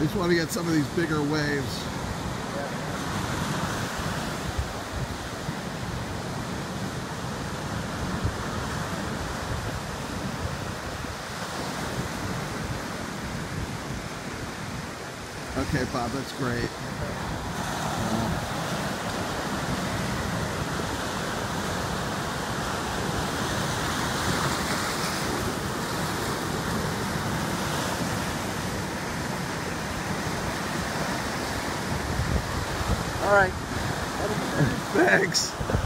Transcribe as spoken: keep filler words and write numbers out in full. We just want to get some of these bigger waves. Okay, Bob, that's great. All right. Thanks.